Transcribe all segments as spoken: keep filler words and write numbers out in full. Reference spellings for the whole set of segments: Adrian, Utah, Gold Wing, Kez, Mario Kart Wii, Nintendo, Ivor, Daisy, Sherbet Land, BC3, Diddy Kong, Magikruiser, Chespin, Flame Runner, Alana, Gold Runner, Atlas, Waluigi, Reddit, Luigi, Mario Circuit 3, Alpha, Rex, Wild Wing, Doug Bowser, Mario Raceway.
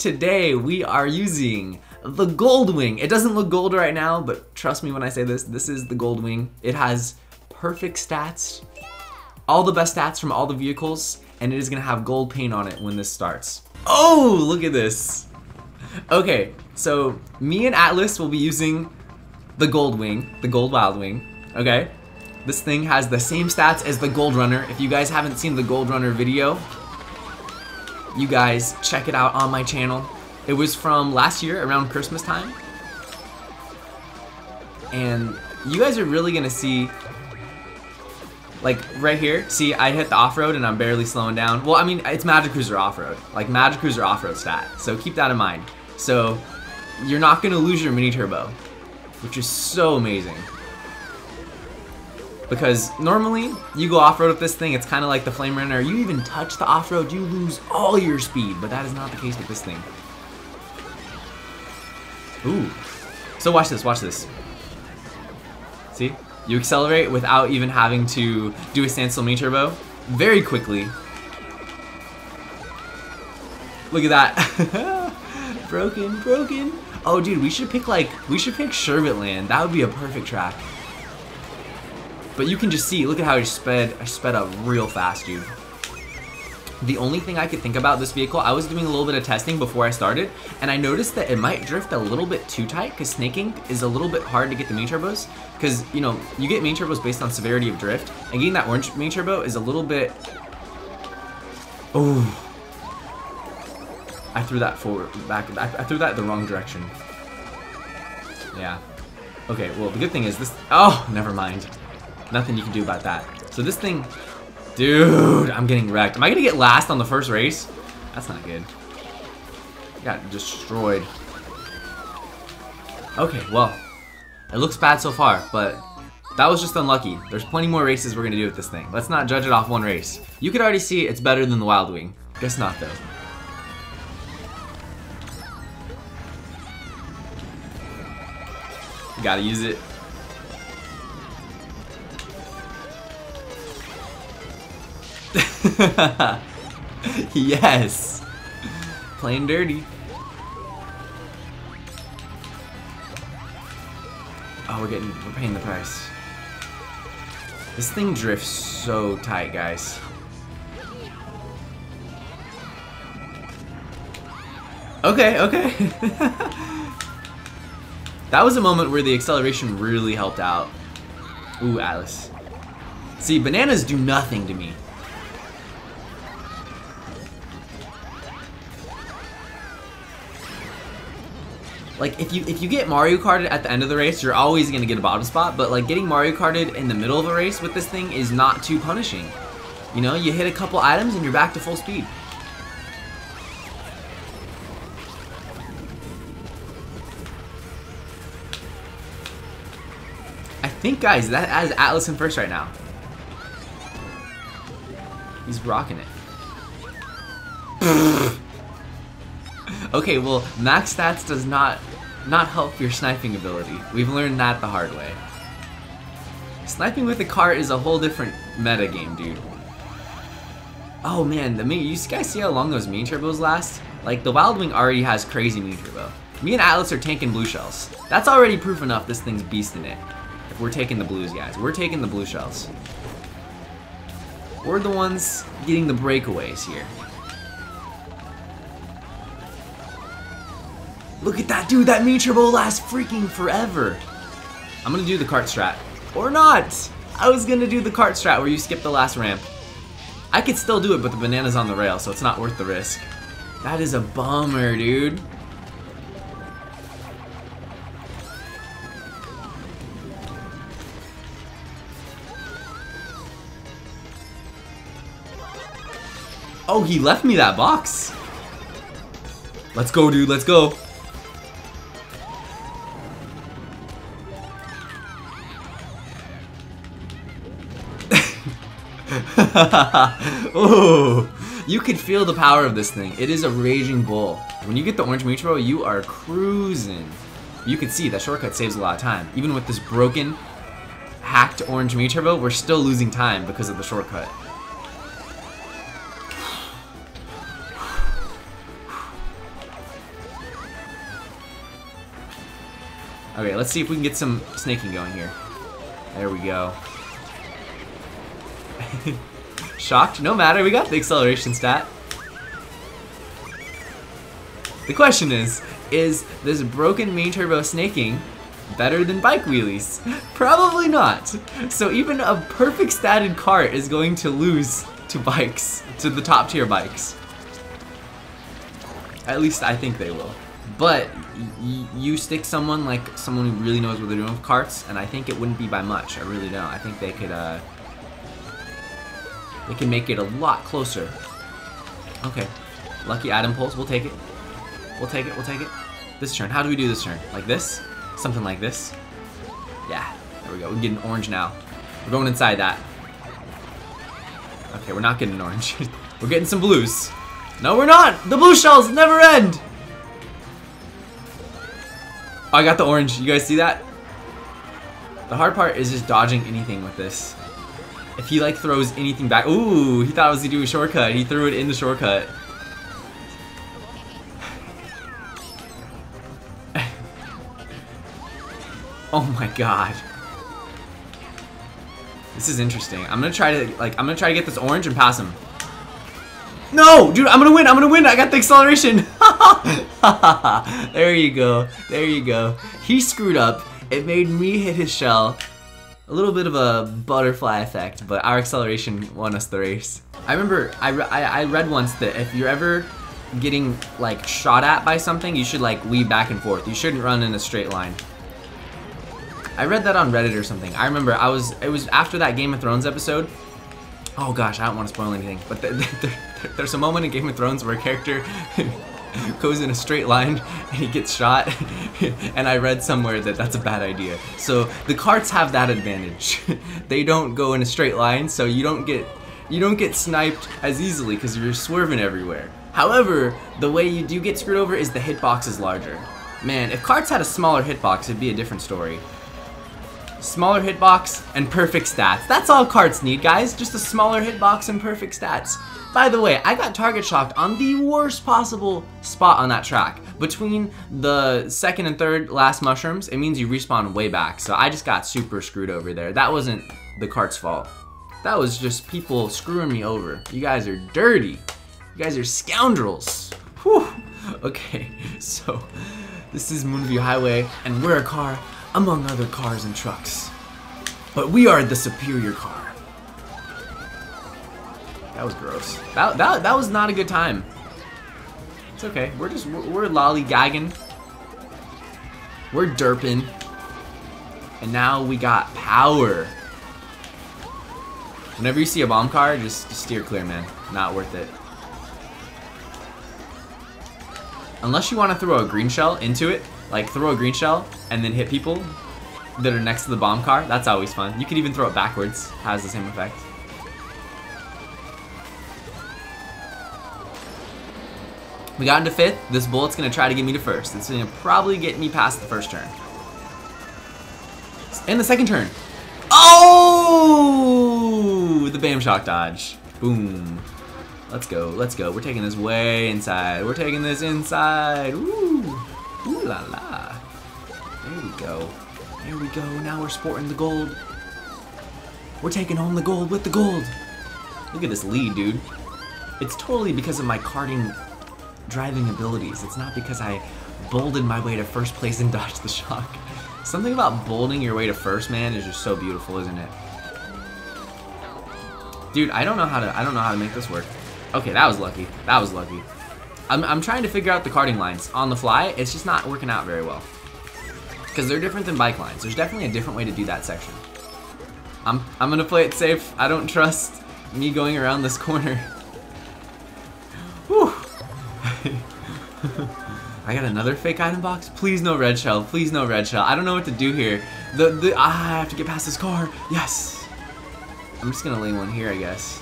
Today we are using the Gold Wing. It doesn't look gold right now, but trust me when I say this, this is the Gold Wing. It has perfect stats, all the best stats from all the vehicles, and it is gonna have gold paint on it when this starts. Oh, look at this. Okay, so me and Atlas will be using the Gold Wing, the Gold Wild Wing, okay? This thing has the same stats as the Gold Runner. If you guys haven't seen the Gold Runner video, you guys check it out on my channel. It was from last year around Christmas time. And you guys are really gonna see, like right here, see I hit the off-road and I'm barely slowing down. Well, I mean, it's Magikruiser off-road, like Magikruiser off-road stat. So keep that in mind. So you're not gonna lose your mini turbo, which is so amazing. Because normally, you go off-road with this thing, it's kind of like the Flame Runner. You even touch the off-road, you lose all your speed, but that is not the case with this thing. Ooh. So watch this, watch this. See? You accelerate without even having to do a standstill mini turbo very quickly. Look at that. broken, broken. Oh dude, we should pick like, we should pick Sherbet Land. That would be a perfect track. But you can just see, look at how I sped, I sped up real fast, dude. The only thing I could think about this vehicle, I was doing a little bit of testing before I started, and I noticed that it might drift a little bit too tight, because snaking is a little bit hard to get the mini turbos, because, you know, you get mini turbos based on severity of drift, and getting that orange mini turbo is a little bit... Oh, I threw that forward, back, I threw that the wrong direction. Yeah. Okay, well, the good thing is this... Oh, never mind. Nothing you can do about that. So this thing, dude, I'm getting wrecked. Am I gonna get last on the first race? That's not good. Got destroyed. Okay, well, it looks bad so far, but that was just unlucky. There's plenty more races we're gonna do with this thing. Let's not judge it off one race. You could already see it's better than the Wild Wing. Guess not though. Gotta use it. Yes, playing dirty. Oh, we're getting, we're paying the price. This thing drifts so tight, guys. Okay, okay. That was a moment where the acceleration really helped out. Ooh, Alice. See, bananas do nothing to me. Like, if you if you get Mario Karted at the end of the race, you're always gonna get a bottom spot, but like getting Mario Karted in the middle of a race with this thing is not too punishing. You know, you hit a couple items and you're back to full speed. I think, guys, that has Atlas in first right now. He's rocking it. Okay, well, max stats does not not help your sniping ability. We've learned that the hard way. Sniping with a cart is a whole different meta game, dude. Oh man, the you guys see how long those mini turbos last? Like, the Wild Wing already has crazy mini turbo. Me and Atlas are tanking blue shells. That's already proof enough this thing's beast in it. If we're taking the blues, guys. We're taking the blue shells. We're the ones getting the breakaways here. Look at that, dude, that mini turbo lasts freaking forever. I'm gonna do the kart strat. Or not! I was gonna do the kart strat where you skip the last ramp. I could still do it, but the banana's on the rail, so it's not worth the risk. That is a bummer, dude. Oh, he left me that box. Let's go, dude, let's go. Ooh, you could feel the power of this thing. It is a raging bull. When you get the orange mini turbo, you are cruising. You can see that shortcut saves a lot of time. Even with this broken, hacked orange mini turbo, we're still losing time because of the shortcut. Okay, let's see if we can get some snaking going here. There we go. Shocked? No matter, we got the acceleration stat. The question is, is this broken main turbo snaking better than bike wheelies? Probably not. So even a perfect statted cart is going to lose to bikes, to the top tier bikes. At least I think they will. But you stick someone like someone who really knows what they're doing with carts, and I think it wouldn't be by much. I really don't. I think they could, uh, they can make it a lot closer. Okay, lucky item pulls. We'll take it. We'll take it. We'll take it. This turn. How do we do this turn? Like this? Something like this? Yeah. There we go. We get an orange now. We're going inside that. Okay, we're not getting an orange. We're getting some blues. No, we're not. The blue shells never end. Oh, I got the orange. You guys see that? The hard part is just dodging anything with this. If he like throws anything back, ooh, he thought I was gonna do a shortcut. He threw it in the shortcut. Oh my god. This is interesting. I'm gonna try to like I'm gonna try to get this orange and pass him. No, dude, I'm gonna win. I'm gonna win. I got the acceleration. There you go. There you go. He screwed up. It made me hit his shell. A little bit of a butterfly effect, but our acceleration won us the race. I remember I, re I, I read once that if you're ever getting like shot at by something, you should like weave back and forth. You shouldn't run in a straight line. I read that on Reddit or something. I remember I was it was after that Game of Thrones episode. Oh gosh, I don't want to spoil anything, but there, there, there's a moment in Game of Thrones where a character goes in a straight line and he gets shot, and I read somewhere that that's a bad idea. So the carts have that advantage. They don't go in a straight line, so you don't get you don't get sniped as easily because you're swerving everywhere. However, the way you do get screwed over is the hitbox is larger. Man, if carts had a smaller hitbox, it'd be a different story. Smaller hitbox and perfect stats. That's all carts need, guys. Just a smaller hitbox and perfect stats. By the way, I got target shocked on the worst possible spot on that track. Between the second and third last mushrooms, it means you respawn way back. So I just got super screwed over there. That wasn't the cart's fault. That was just people screwing me over. You guys are dirty. You guys are scoundrels. Whew. Okay, so this is Moonview Highway, and we're a car among other cars and trucks. But we are the superior car. That was gross. That, that, that was not a good time. It's okay. We're just, we're, we're lollygagging. We're derping. And now we got power. Whenever you see a bomb car, just, just steer clear, man. Not worth it. Unless you want to throw a green shell into it, like throw a green shell and then hit people that are next to the bomb car. That's always fun. You could even throw it backwards. Has the same effect. We got into fifth. This bullet's gonna try to get me to first. It's gonna probably get me past the first turn. And the second turn. Oh! The bam shock dodge. Boom. Let's go, let's go. We're taking this way inside. We're taking this inside. Woo! Ooh la la. There we go. There we go. Now we're sporting the gold. We're taking home the gold with the gold. Look at this lead, dude. It's totally because of my karting driving abilities. It's not because I bolded my way to first place and dodged the shock. Something about bolding your way to first, man, is just so beautiful, isn't it? Dude, I don't know how to I don't know how to make this work. Okay, that was lucky. That was lucky. I'm, I'm trying to figure out the karting lines on the fly. It's just not working out very well. Because they're different than bike lines. There's definitely a different way to do that section. I'm, I'm going to play it safe. I don't trust me going around this corner. Whew. I got another fake item box. Please no red shell. Please no red shell. I don't know what to do here. The, the, ah, I have to get past this car. Yes. I'm just going to lay one here, I guess.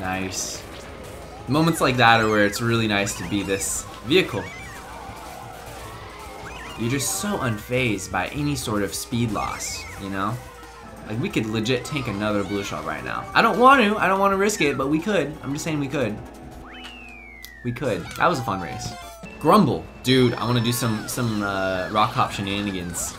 Nice. Moments like that are where it's really nice to be this vehicle. You're just so unfazed by any sort of speed loss, you know? Like, we could legit take another blue shell right now. I don't want to. I don't want to risk it, but we could. I'm just saying we could. We could. That was a fun race. Grumble. Dude, I want to do some, some uh, rock hop shenanigans.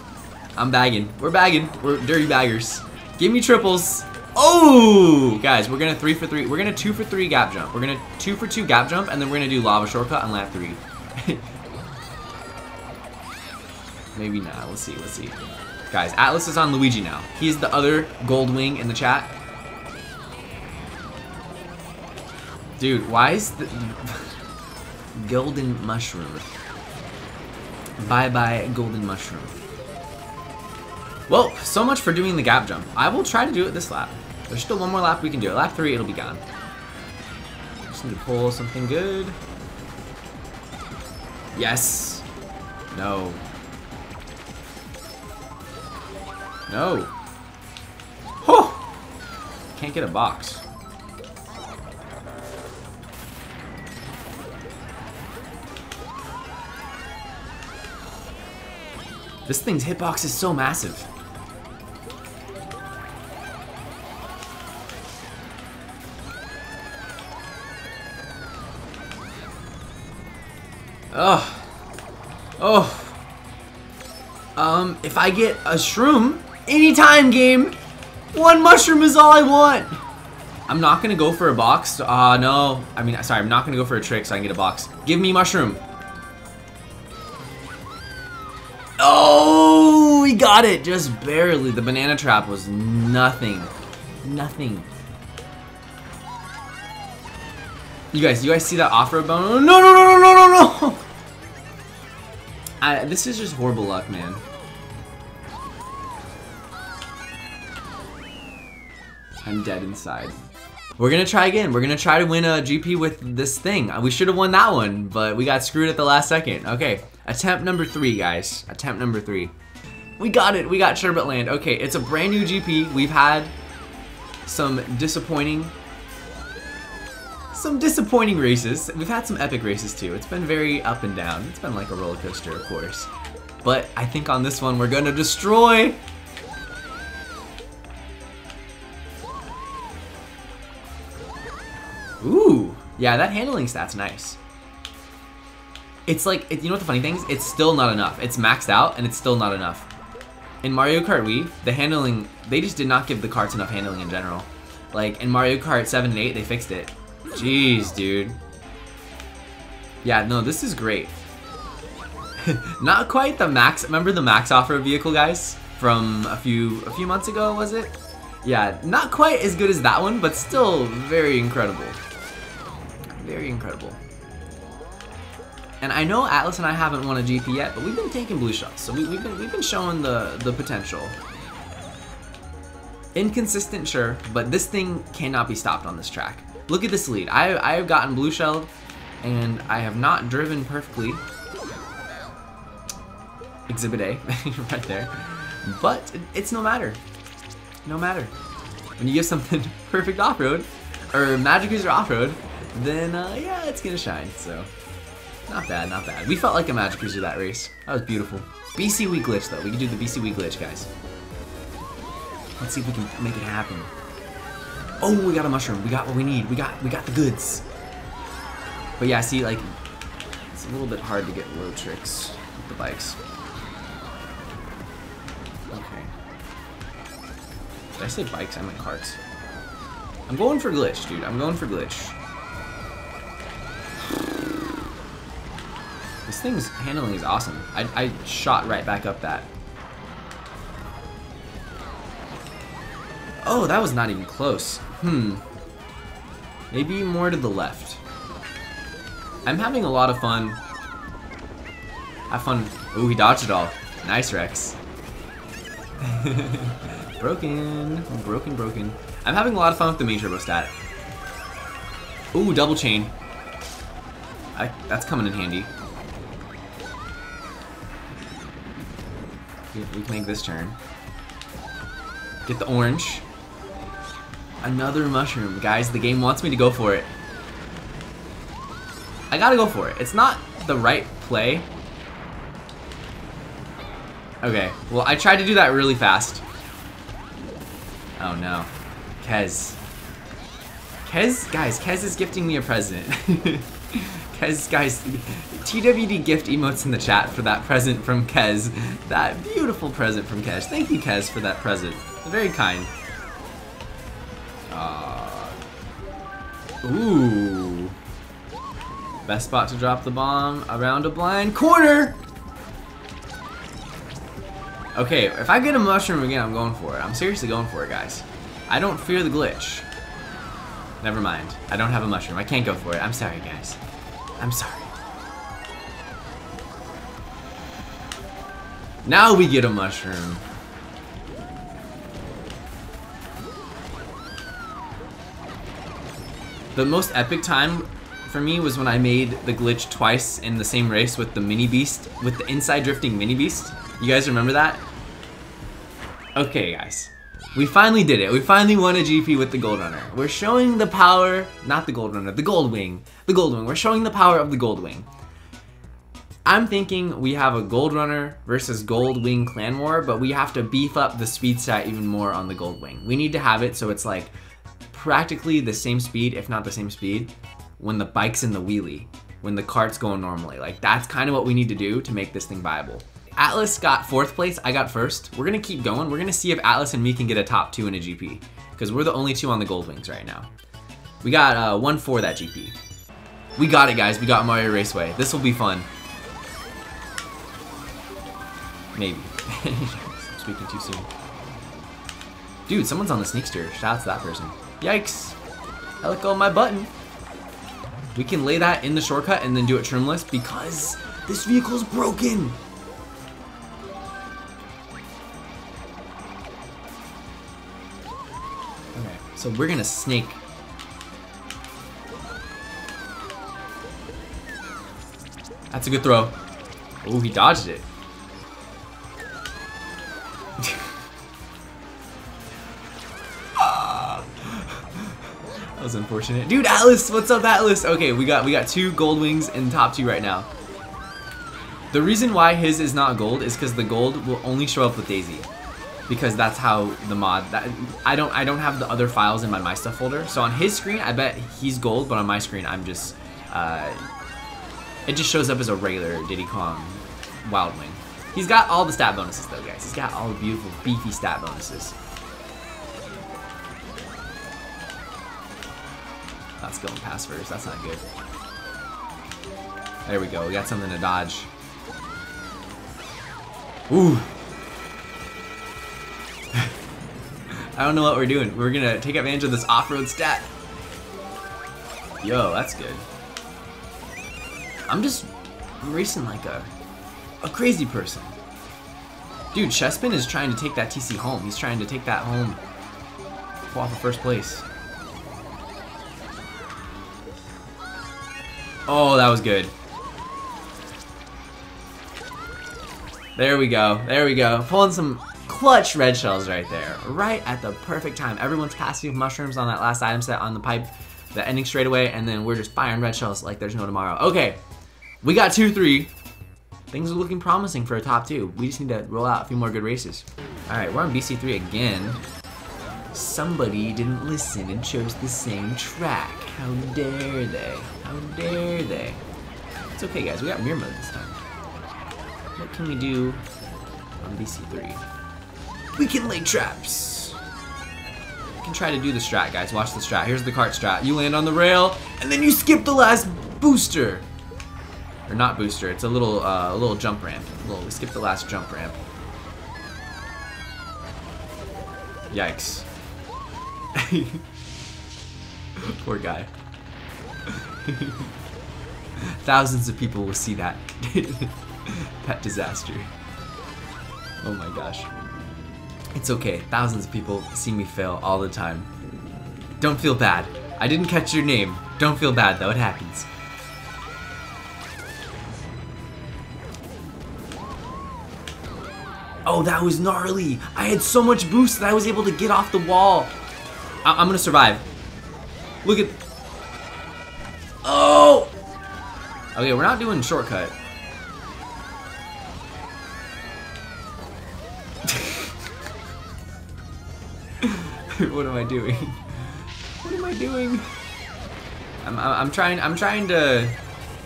I'm bagging. We're bagging. We're dirty baggers. Give me triples. Oh! Guys, we're going to three for three. We're going to two for three gap jump. We're going to two for two gap jump, and then we're going to do lava shortcut on lap three. Maybe not. Let's see. Let's see. Guys, Atlas is on Luigi now. He's the other Gold Wing in the chat. Dude, why is the... Golden Mushroom. Bye-bye, Golden Mushroom. Well, so much for doing the gap jump. I will try to do it this lap. There's still one more lap we can do. Lap three, it'll be gone. Just need to pull something good. Yes. No. No. Oh! Can't get a box. This thing's hitbox is so massive. Ugh. Oh. Um, if I get a shroom, anytime game, one mushroom is all I want. I'm not gonna go for a box. Ah, uh, no. I mean, sorry, I'm not gonna go for a trick so I can get a box. Give me mushroom. Oh, we got it, just barely. The banana trap was nothing, nothing. You guys, you guys see that off-road bone? No, no, no, no, no, no, no! I, this is just horrible luck, man. I'm dead inside. We're gonna try again. We're gonna try to win a G P with this thing. We should have won that one, but we got screwed at the last second. Okay. Attempt number three, guys. Attempt number three. We got it. We got Sherbet Land. Okay, it's a brand new G P. We've had some disappointing, some disappointing races. We've had some epic races too. It's been very up and down. It's been like a roller coaster, of course. But I think on this one, we're gonna destroy. Ooh, yeah, that handling stat's nice. It's like, it, you know what the funny thing is? It's still not enough. It's maxed out, and it's still not enough. In Mario Kart Wii, the handling, they just did not give the carts enough handling in general. Like, in Mario Kart seven and eight, they fixed it. Jeez, dude. Yeah, no, this is great. Not quite the max, remember the max off-road vehicle, guys? From a few, a few months ago, was it? Yeah, not quite as good as that one, but still very incredible. Very incredible. And I know Atlas and I haven't won a G P yet, but we've been taking blue shots, so we, we've been we've been showing the the potential. Inconsistent, sure, but this thing cannot be stopped on this track. Look at this lead. I I have gotten blue shelled, and I have not driven perfectly. Exhibit A, right there. But it's no matter, no matter. When you give something perfect off road, or Magikruiser off road, then uh, yeah, it's gonna shine. So. Not bad, not bad. We felt like a Magikruiser that race. That was beautiful. B C Wii glitch, though. We can do the B C Wii glitch, guys. Let's see if we can make it happen. Oh, we got a mushroom. We got what we need. We got we got the goods. But yeah, see, like, it's a little bit hard to get low tricks with the bikes. Okay. Did I say bikes? I meant carts. I'm going for glitch, dude. I'm going for glitch. This thing's handling is awesome. I, I shot right back up that. Oh, that was not even close. Hmm. Maybe more to the left. I'm having a lot of fun. Have fun. Ooh, he dodged it all. Nice, Rex. Broken. Broken, broken. I'm having a lot of fun with the main turbo stat. Ooh, double chain. I, that's coming in handy. We can make this turn. Get the orange. Another mushroom. Guys, the game wants me to go for it. I gotta go for it. It's not the right play. Okay. Well, I tried to do that really fast. Oh, no. Kez. Kez? Guys, Kez is gifting me a present. Kez, guys, T W D gift emotes in the chat for that present from Kez. That beautiful present from Kez. Thank you, Kez, for that present. Very kind. Uh, ooh. Best spot to drop the bomb, around a blind corner! Okay, if I get a mushroom again, I'm going for it. I'm seriously going for it, guys. I don't fear the glitch. Never mind. I don't have a mushroom. I can't go for it. I'm sorry, guys. I'm sorry. Now we get a mushroom. The most epic time for me was when I made the glitch twice in the same race with the mini beast, with the inside drifting mini beast. You guys remember that? Okay, guys. We finally did it. We finally won a G P with the Gold Runner. We're showing the power, not the Gold Runner, the Gold Wing. The Gold Wing. We're showing the power of the Gold Wing. I'm thinking we have a Gold Runner versus Gold Wing clan war, but we have to beef up the speed stat even more on the Gold Wing. We need to have it so it's like practically the same speed, if not the same speed, when the bike's in the wheelie, when the cart's going normally. Like, that's kind of what we need to do to make this thing viable. Atlas got fourth place, I got first. We're gonna keep going. We're gonna see if Atlas and me can get a top two in a G P, because we're the only two on the Gold Wings right now. We got uh, one for that G P. We got it, guys. We got Mario Raceway. This will be fun. Maybe. I'm speaking too soon. Dude, someone's on the sneakster. Shout out to that person. Yikes. I let go of my button. We can lay that in the shortcut and then do it trimless because this vehicle's broken. So we're gonna snake. That's a good throw. Oh, he dodged it. uh, that was unfortunate. Dude, Atlas, what's up, Atlas? Okay, we got we got two Gold Wings in the top two right now. The reason why his is not gold is because the gold will only show up with Daisy. Because that's how the mod that I don't I don't have the other files in my my stuff folder. So on his screen, I bet he's gold, but on my screen, I'm just uh, it just shows up as a regular Diddy Kong Wild Wing. He's got all the stat bonuses though, guys. He's got all the beautiful beefy stat bonuses. That's going past first. That's not good. There we go. We got something to dodge. Ooh. I don't know what we're doing. We're gonna take advantage of this off-road stat. Yo, that's good. I'm just racing like a a crazy person. Dude, Chespin is trying to take that T C home. He's trying to take that home. Pull off the first place. Oh, that was good. There we go. There we go. Pulling some clutch red shells right there, right at the perfect time. Everyone's passing mushrooms on that last item set on the pipe, the ending straightaway, and then we're just firing red shells like there's no tomorrow. Okay, we got two, three. Things are looking promising for a top two. We just need to roll out a few more good races. All right, we're on B C three again. Somebody didn't listen and chose the same track. How dare they? How dare they? It's okay, guys. We got mirror mode this time. What can we do on B C three? We can lay traps. We can try to do the strat, guys. Watch the strat. Here's the cart strat. You land on the rail, and then you skip the last booster. Or not booster. It's a little, uh, a little jump ramp. A little, we skip the last jump ramp. Yikes. Poor guy. Thousands of people will see that. That disaster. Oh my gosh. It's okay, thousands of people see me fail all the time. Don't feel bad. I didn't catch your name. Don't feel bad though, it happens. Oh, that was gnarly. I had so much boost that I was able to get off the wall. I I'm gonna survive. Look at... Oh! Okay, we're not doing shortcut. What am I doing? What am I doing? I'm, I'm trying. I'm trying to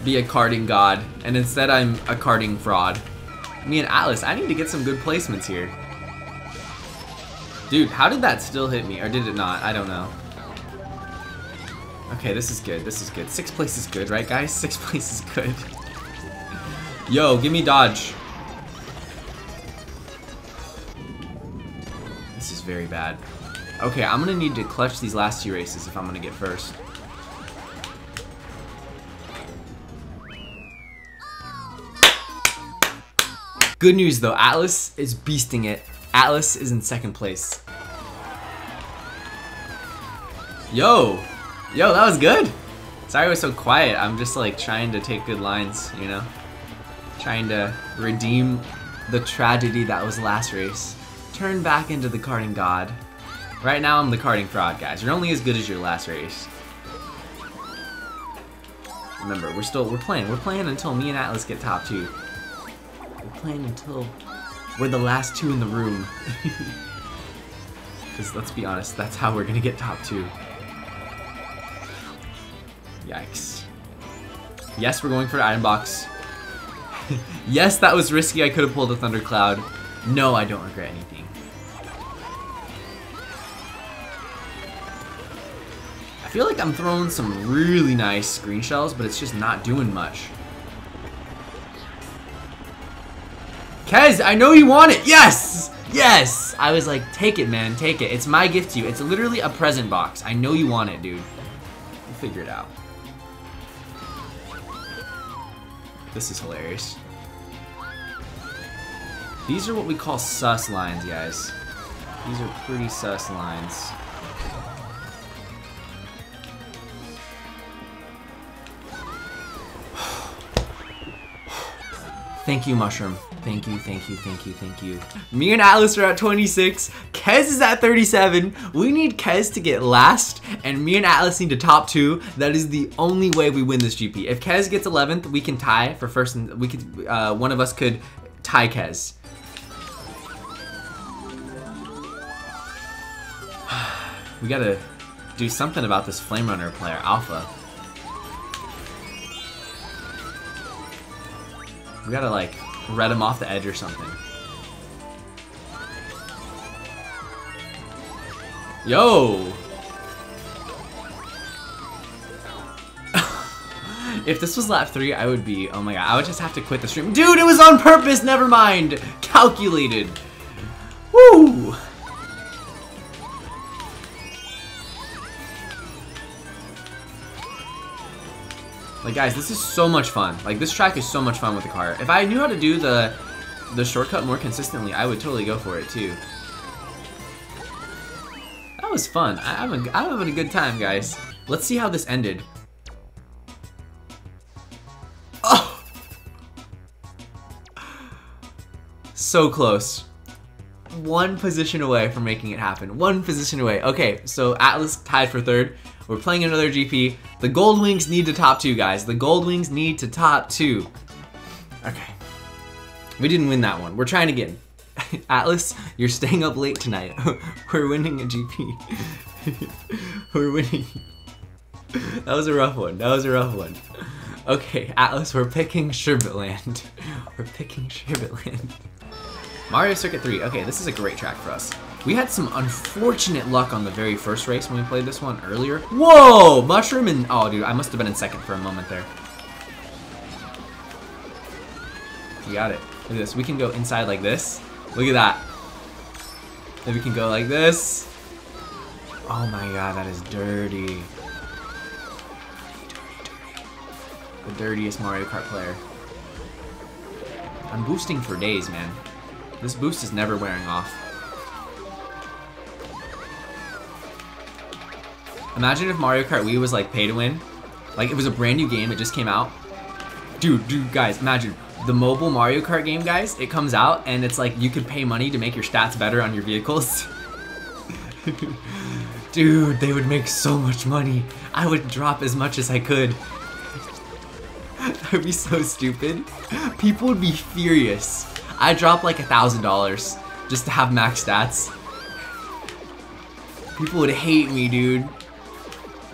be a karting god, and instead I'm a karting fraud. Me and Atlas, I need to get some good placements here. Dude, how did that still hit me? Or did it not? I don't know. Okay, this is good. This is good. Sixth place is good, right, guys? Sixth place is good. Yo, give me dodge. This is very bad. Okay, I'm gonna need to clutch these last two races if I'm gonna get first. Good news though, Atlas is beasting it. Atlas is in second place. Yo! Yo, that was good! Sorry I was so quiet, I'm just like trying to take good lines, you know? Trying to redeem the tragedy that was last race. Turn back into the karting god. Right now I'm the karting fraud, guys. You're only as good as your last race. Remember, we're still, we're playing. We're playing until me and Atlas get top two. Playing until we're the last two in the room. Because let's be honest, that's how we're gonna get top two. Yikes. Yes, we're going for an item box. Yes, that was risky. I could have pulled a thundercloud. No, I don't regret anything. I feel like I'm throwing some really nice screen shells, but it's just not doing much. Kez, I know you want it. Yes! Yes! I was like, take it, man. Take it. It's my gift to you. It's literally a present box. I know you want it, dude. We'll figure it out. This is hilarious. These are what we call sus lines, guys. These are pretty sus lines. Thank you, Mushroom. Thank you, thank you, thank you, thank you. Me and Atlas are at twenty-six. Kez is at thirty-seven. We need Kez to get last, and me and Atlas need to top two. That is the only way we win this G P. If Kez gets eleventh, we can tie for first, and we could, uh, one of us could tie Kez. We gotta do something about this Flame Runner player, Alpha. We gotta like red him off the edge or something. Yo! If this was lap three, I would be, oh my god, I would just have to quit the stream. Dude, it was on purpose, never mind! Calculated. Woo! Like guys, this is so much fun. Like this track is so much fun with the car. If I knew how to do the the shortcut more consistently, I would totally go for it too. That was fun. I, I'm, a, I'm having a good time, guys. Let's see how this ended. Oh! So close. One position away from making it happen. One position away. Okay, so Atlas tied for third. We're playing another G P. The Gold Wings need to top two, guys. The Gold Wings need to top two. Okay. We didn't win that one. We're trying again. Atlas, you're staying up late tonight. We're winning a G P. We're winning. That was a rough one. That was a rough one. Okay, Atlas, we're picking Sherbet Land. We're picking Sherbet Land. Mario Circuit three. Okay, this is a great track for us. We had some unfortunate luck on the very first race when we played this one earlier. Whoa! Mushroom and... Oh, dude, I must have been in second for a moment there. We got it. Look at this. We can go inside like this. Look at that. Then we can go like this. Oh my god, that is dirty. Dirty, dirty. The dirtiest Mario Kart player. I'm boosting for days, man. This boost is never wearing off. Imagine if Mario Kart Wii was like pay to win. Like it was a brand new game, it just came out. Dude, dude, guys, imagine the mobile Mario Kart game, guys. It comes out and it's like you could pay money to make your stats better on your vehicles. Dude, they would make so much money. I would drop as much as I could. That would be so stupid. People would be furious. I dropped like a thousand dollars just to have max stats. People would hate me, dude.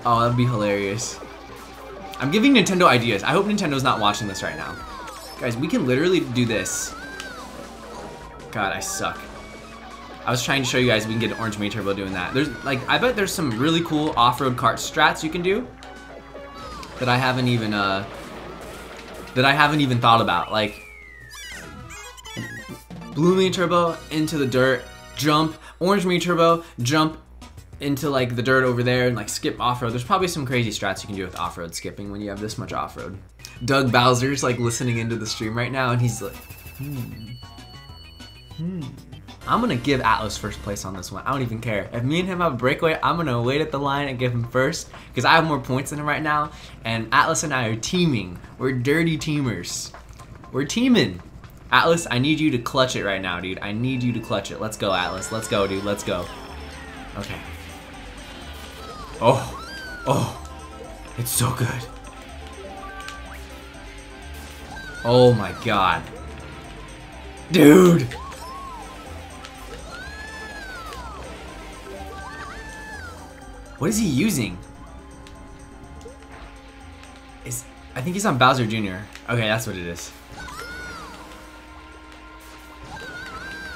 Oh, that'd be hilarious. I'm giving Nintendo ideas. I hope Nintendo's not watching this right now. Guys, we can literally do this. God, I suck. I was trying to show you guys we can get an Orange Mayturbo doing that. There's like, I bet there's some really cool off-road kart strats you can do that I haven't even uh that I haven't even thought about. Like Blue Mayturbo into the dirt, jump, Orange Mayturbo, jump into like the dirt over there and like skip off-road. There's probably some crazy strats you can do with off-road skipping when you have this much off-road. Doug Bowser's like listening into the stream right now and he's like, hmm. Hmm. I'm gonna give Atlas first place on this one. I don't even care. If me and him have a breakaway, I'm gonna wait at the line and give him first because I have more points than him right now. And Atlas and I are teaming. We're dirty teamers. We're teaming. Atlas, I need you to clutch it right now, dude. I need you to clutch it. Let's go, Atlas. Let's go, dude. Let's go. Okay. Oh. Oh. It's so good. Oh my god. Dude. What is he using? Is I think he's on Bowser Junior Okay, that's what it is.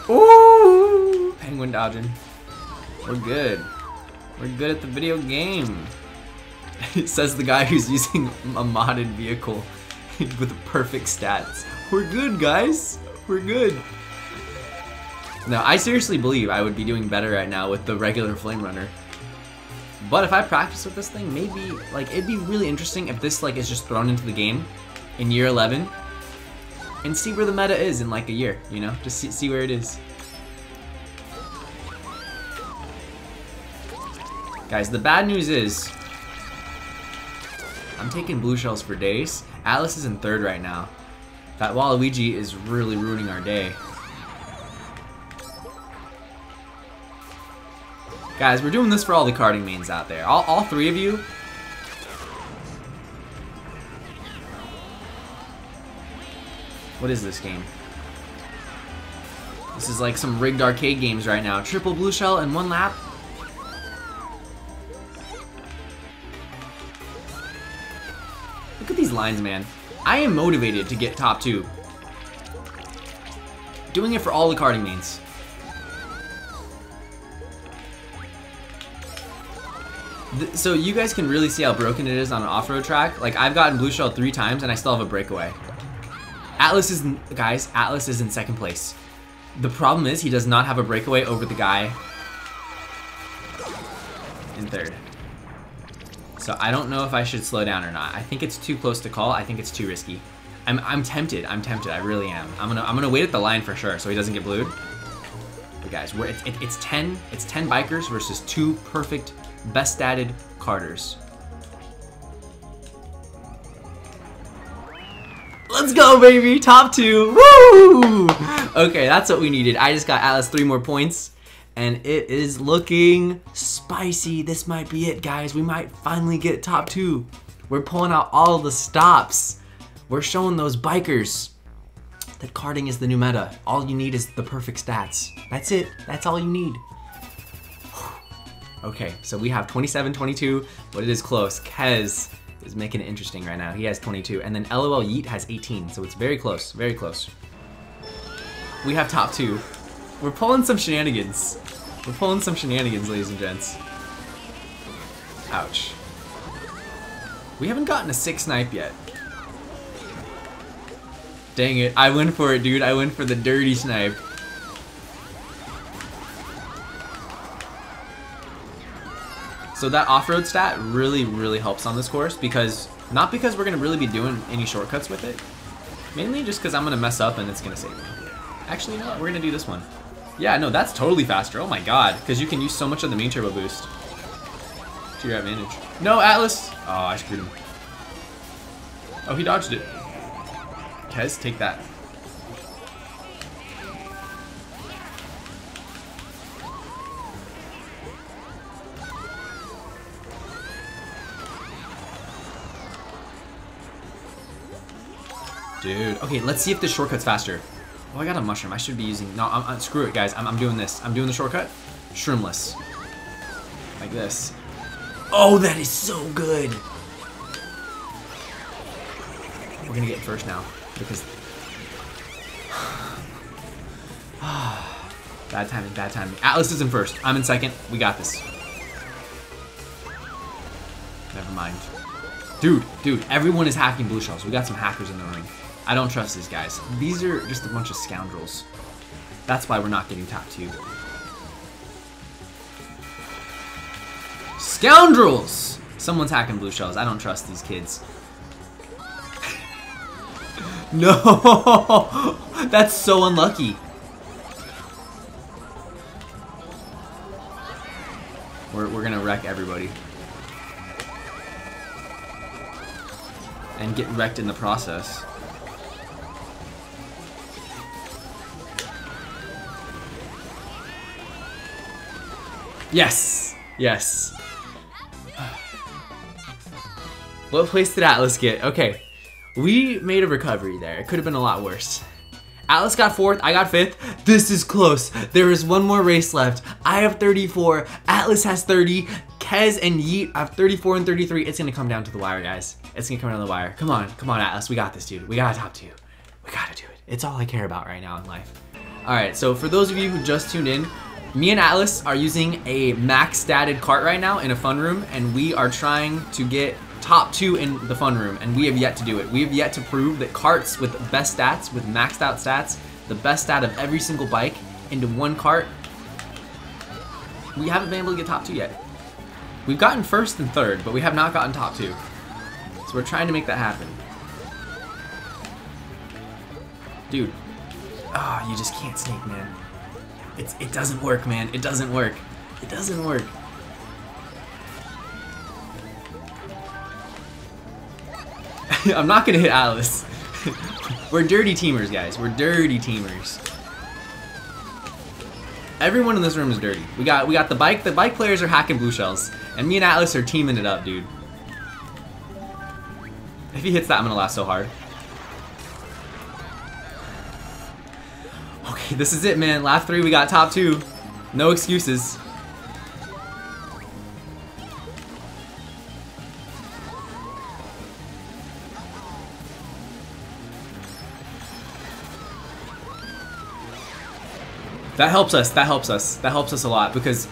Ooh! Penguin dodging. We're good. We're good at the video game. It says the guy who's using a modded vehicle with the perfect stats. We're good, guys. We're good. Now, I seriously believe I would be doing better right now with the regular Flame Runner. But if I practice with this thing, maybe, like, it'd be really interesting if this, like, is just thrown into the game in year eleven and see where the meta is in, like, a year, you know? Just see, see where it is. Guys, the bad news is I'm taking blue shells for days. Atlas is in third right now. That Waluigi is really ruining our day. Guys, we're doing this for all the karting mains out there. All, all three of you. What is this game? This is like some rigged arcade games right now. Triple blue shell in one lap. Look at these lines, man. I am motivated to get top two. Doing it for all the karting mains. So you guys can really see how broken it is on an off-road track. Like, I've gotten blue shell three times and I still have a breakaway. Atlas is, in, guys, Atlas is in second place. The problem is he does not have a breakaway over the guy in third. So I don't know if I should slow down or not. I think it's too close to call. I think it's too risky. I'm, I'm tempted, I'm tempted, I really am. I'm gonna, I'm gonna wait at the line for sure so he doesn't get blued. But guys, we're, it, it, it's ten, it's ten bikers versus two perfect best added carters. Let's go, baby! Top two! Woo! Okay, that's what we needed. I just got Atlas three more points, and it is looking spicy. This might be it, guys. We might finally get top two. We're pulling out all the stops. We're showing those bikers that karting is the new meta. All you need is the perfect stats. That's it. That's all you need. Okay, so we have twenty-seven, twenty-two, but it is close. Kez is making it interesting right now. He has twenty-two, and then LOL Yeet has eighteen, so it's very close, very close. We have top two. We're pulling some shenanigans. We're pulling some shenanigans, ladies and gents. Ouch. We haven't gotten a six snipe yet. Dang it, I went for it, dude. I went for the dirty snipe. So that off-road stat really, really helps on this course because, not because we're gonna really be doing any shortcuts with it, mainly just because I'm gonna mess up and it's gonna save me. Actually, you know what? We're gonna do this one. Yeah, no, that's totally faster. Oh my god, because you can use so much of the main turbo boost to your advantage. No, Atlas! Oh, I screwed him. Oh, he dodged it. Kez, take that. Dude, okay, let's see if this shortcut's faster. Oh, I got a mushroom. I should be using... No, I'm, I'm, screw it, guys. I'm, I'm doing this. I'm doing the shortcut. Shroomless. Like this. Oh, that is so good. We're gonna get first now, because bad timing, bad timing. Atlas is in first. I'm in second. We got this. Never mind. Dude, dude, everyone is hacking blue shells. We got some hackers in the room. I don't trust these guys. These are just a bunch of scoundrels. That's why we're not getting top two. Scoundrels! Someone's hacking blue shells. I don't trust these kids. No! That's so unlucky. We're, we're gonna wreck everybody. And get wrecked in the process. Yes! Yes! What place did Atlas get? Okay. We made a recovery there. It could have been a lot worse. Atlas got fourth. I got fifth. This is close. There is one more race left. I have thirty-four. Atlas has thirty. Kez and Yeet have thirty-four and thirty-three. It's going to come down to the wire, guys. It's going to come down to the wire. Come on. Come on, Atlas. We got this, dude. We got a top two. We got to do it. It's all I care about right now in life. All right. So for those of you who just tuned in, me and Atlas are using a max statted cart right now in a fun room, and we are trying to get top two in the fun room, and we have yet to do it. We have yet to prove that carts with best stats, with maxed out stats, the best stat of every single bike into one cart, we haven't been able to get top two yet. We've gotten first and third, but we have not gotten top two. So we're trying to make that happen. Dude, ah, oh, you just can't snake, man. It's, it doesn't work, man. It doesn't work. It doesn't work. I'm not gonna hit Alice. We're dirty teamers, guys. We're dirty teamers. Everyone in this room is dirty. We got we got the bike. The bike players are hacking blue shells, and me and Atlas are teaming it up, dude. If he hits that, I'm gonna laugh so hard. Okay, this is it, man. Lap three, we got top two. No excuses. That helps us, that helps us. That helps us a lot, because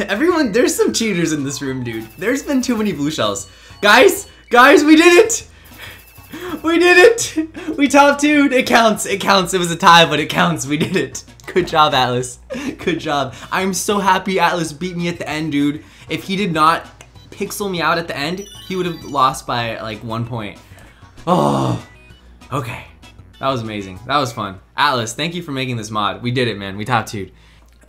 everyone, there's some cheaters in this room, dude. There's been too many blue shells. Guys, guys, we did it! We did it! We top two'd. It counts. It counts. It was a tie, but it counts. We did it. Good job, Atlas. Good job. I'm so happy Atlas beat me at the end, dude. If he did not pixel me out at the end, he would have lost by like one point. Oh, okay. That was amazing. That was fun. Atlas, thank you for making this mod. We did it, man. We top two'd.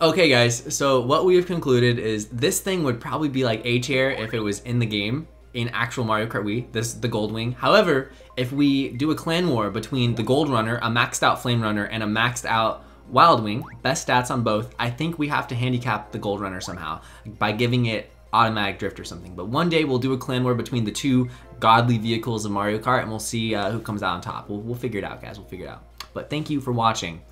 Okay, guys. So what we have concluded is this thing would probably be like A tier if it was in the game. In actual Mario Kart Wii, this the Gold Wing. However, if we do a clan war between the Gold Runner, a maxed out Flame Runner, and a maxed out Wild Wing, best stats on both, I think we have to handicap the Gold Runner somehow by giving it automatic drift or something. But one day we'll do a clan war between the two godly vehicles of Mario Kart, and we'll see uh, who comes out on top. We'll, we'll figure it out, guys. We'll figure it out. But thank you for watching.